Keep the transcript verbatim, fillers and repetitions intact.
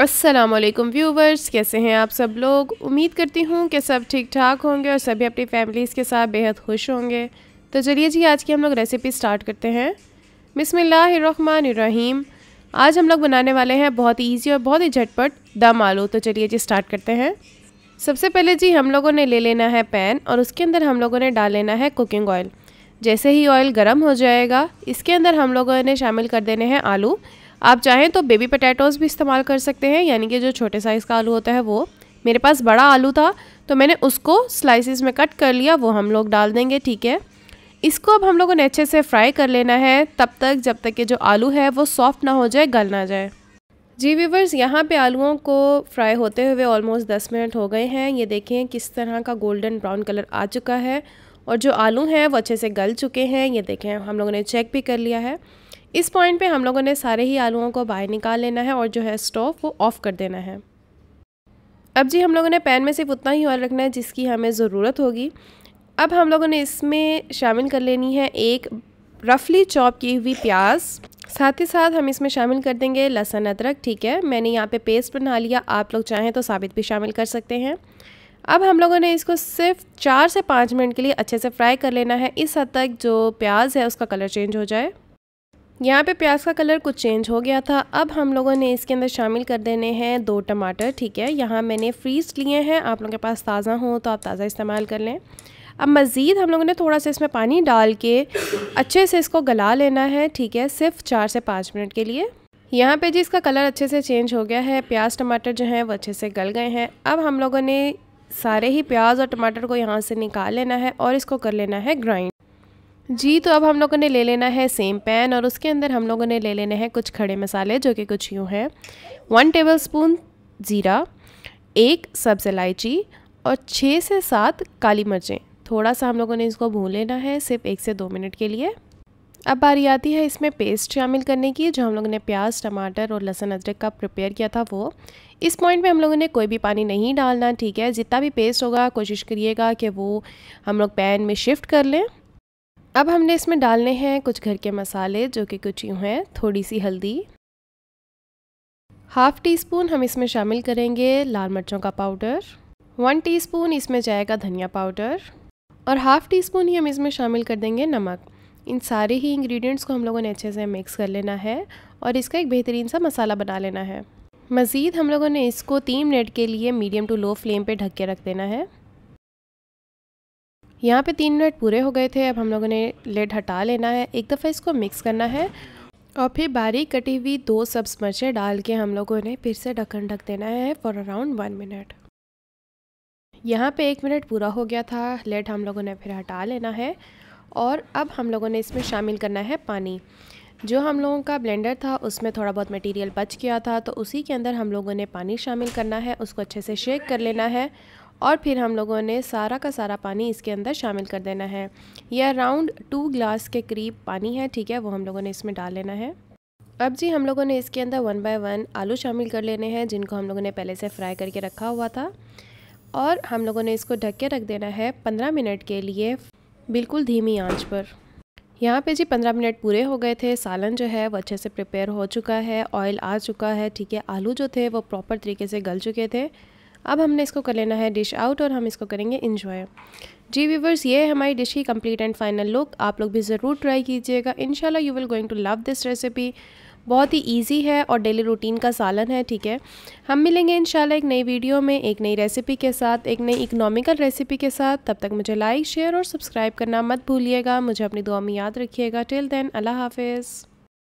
अस्सलाम वालेकुम व्यूवर्स, कैसे हैं आप सब लोग। उम्मीद करती हूँ कि सब ठीक ठाक होंगे और सभी अपनी फैमिलीज़ के साथ बेहद खुश होंगे। तो चलिए जी, आज की हम लोग रेसिपी स्टार्ट करते हैं। बिस्मिल्लाहिर्रहमानिर्रहीम। आज हम लोग बनाने वाले हैं बहुत इजी और बहुत ही झटपट दम आलू। तो चलिए जी स्टार्ट करते हैं। सबसे पहले जी हम लोगों ने ले लेना है पैन और उसके अंदर हम लोगों ने डाल लेना है कुकिंग ऑयल। जैसे ही ऑयल गर्म हो जाएगा, इसके अंदर हम लोगों ने शामिल कर देने हैं आलू। आप चाहें तो बेबी पटैटोज़ भी इस्तेमाल कर सकते हैं, यानी कि जो छोटे साइज़ का आलू होता है वो। मेरे पास बड़ा आलू था तो मैंने उसको स्लाइसिस में कट कर लिया, वो हम लोग डाल देंगे। ठीक है, इसको अब हम लोगों ने अच्छे से फ्राई कर लेना है तब तक जब तक कि जो आलू है वो सॉफ्ट ना हो जाए, गल ना जाए। जी व्यूवर्स, यहाँ पे आलूओं को फ्राई होते हुए ऑलमोस्ट दस मिनट हो गए हैं। ये देखें किस तरह का गोल्डन ब्राउन कलर आ चुका है और जो आलू हैं वो अच्छे से गल चुके हैं। ये देखें, हम लोगों ने चेक भी कर लिया है। इस पॉइंट पे हम लोगों ने सारे ही आलूओं को बाहर निकाल लेना है और जो है स्टोव वो ऑफ़ कर देना है। अब जी हम लोगों ने पैन में सिर्फ उतना ही ऑयल रखना है जिसकी हमें ज़रूरत होगी। अब हम लोगों ने इसमें शामिल कर लेनी है एक रफली चॉप की हुई प्याज, साथ ही साथ हम इसमें शामिल कर देंगे लहसुन अदरक। ठीक है, मैंने यहाँ पे पेस्ट बना लिया, आप लोग चाहें तो साबित भी शामिल कर सकते हैं। अब हम लोगों ने इसको सिर्फ चार से पाँच मिनट के लिए अच्छे से फ्राई कर लेना है, इस हद तक जो प्याज है उसका कलर चेंज हो जाए। यहाँ पे प्याज का कलर कुछ चेंज हो गया था। अब हम लोगों ने इसके अंदर शामिल कर देने हैं दो टमाटर। ठीक है, यहाँ मैंने फ्रीज लिए हैं, आप लोगों के पास ताज़ा हो तो आप ताज़ा इस्तेमाल कर लें। अब मज़ीद हम लोगों ने थोड़ा सा इसमें पानी डाल के अच्छे से इसको गला लेना है। ठीक है, सिर्फ चार से पाँच मिनट के लिए। यहाँ पे जी इसका कलर अच्छे से चेंज हो गया है, प्याज टमाटर जो हैं वो अच्छे से गल गए हैं। अब हम लोगों ने सारे ही प्याज और टमाटर को यहाँ से निकाल लेना है और इसको कर लेना है ग्राइंड। जी तो अब हम लोगों ने ले लेना है सेम पैन और उसके अंदर हम लोगों ने ले लेने हैं कुछ खड़े मसाले, जो कि कुछ यूँ हैं। वन टेबलस्पून ज़ीरा, एक सब्ज़ इलायची और छः से सात काली मिर्चें। थोड़ा सा हम लोगों ने इसको भून लेना है सिर्फ एक से दो मिनट के लिए। अब बारी आती है इसमें पेस्ट शामिल करने की, जो हम लोगों ने प्याज टमाटर और लहसुन अदरक का प्रिपेयर किया था वो। इस पॉइंट पे हम लोगों ने कोई भी पानी नहीं डालना। ठीक है, जितना भी पेस्ट होगा कोशिश करिएगा कि वो हम लोग पैन में शिफ्ट कर लें। अब हमने इसमें डालने हैं कुछ घर के मसाले, जो कि कुछ यूँ हैं। थोड़ी सी हल्दी, हाफ़ टी स्पून हम इसमें शामिल करेंगे लाल मिर्चों का पाउडर, वन टी स्पून इसमें जाएगा धनिया पाउडर और हाफ़ टी स्पून ही हम इसमें शामिल कर देंगे नमक। इन सारे ही इंग्रेडिएंट्स को हम लोगों ने अच्छे से मिक्स कर लेना है और इसका एक बेहतरीन सा मसाला बना लेना है। मज़ीद हम लोगों ने इसको तीन मिनट के लिए मीडियम टू लो फ्लेम पे ढक के रख देना है। यहाँ पे तीन मिनट पूरे हो गए थे। अब हम लोगों ने लेड हटा लेना है, एक दफ़ा इसको मिक्स करना है और फिर बारीक कटी हुई दो सब्ज़ मिर्चें डाल के हम लोगों ने फिर से ढक्कन ढक देना है फॉर अराउंड वन मिनट। यहाँ पे एक मिनट पूरा हो गया था, लेड हम लोगों ने फिर हटा लेना है और अब हम लोगों ने इसमें शामिल करना है पानी। जो हम लोगों का ब्लेंडर था उसमें थोड़ा बहुत मटेरियल बच गया था, तो उसी के अंदर हम लोगों ने पानी शामिल करना है, उसको अच्छे से शेक कर लेना है और फिर हम लोगों ने सारा का सारा पानी इसके अंदर शामिल कर देना है। यह अराउंड टू ग्लास के करीब पानी है। ठीक है, वो हम लोगों ने इसमें डाल लेना है। अब जी हम लोगों ने इसके अंदर वन बाय वन आलू शामिल कर लेने हैं, जिनको हम लोगों ने पहले से फ्राई करके रखा हुआ था और हम लोगों ने इसको ढक के रख देना है पंद्रह मिनट के लिए, बिल्कुल धीमी आंच पर। यहाँ पे जी पंद्रह मिनट पूरे हो गए थे। सालन जो है वो अच्छे से प्रिपेयर हो चुका है, ऑयल आ चुका है। ठीक है, आलू जो थे वो प्रॉपर तरीके से गल चुके थे। अब हमने इसको कर लेना है डिश आउट और हम इसको करेंगे इंजॉय। जी व्यूवर्स, ये है हमारी डिश की कंप्लीट एंड फाइनल लुक। आप लोग भी ज़रूर ट्राई कीजिएगा, इंशाल्लाह you will going to love this recipe. बहुत ही इजी है और डेली रूटीन का सालन है। ठीक है, हम मिलेंगे इंशाल्लाह एक नई वीडियो में, एक नई रेसिपी के साथ, एक नई इकोनॉमिकल रेसिपी के साथ। तब तक मुझे लाइक शेयर और सब्सक्राइब करना मत भूलिएगा। मुझे अपनी दुआ में याद रखिएगा। टिल देन, अल्लाह हाफिज़।